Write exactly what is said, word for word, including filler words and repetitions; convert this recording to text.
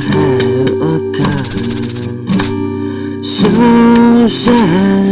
have a car, so sad.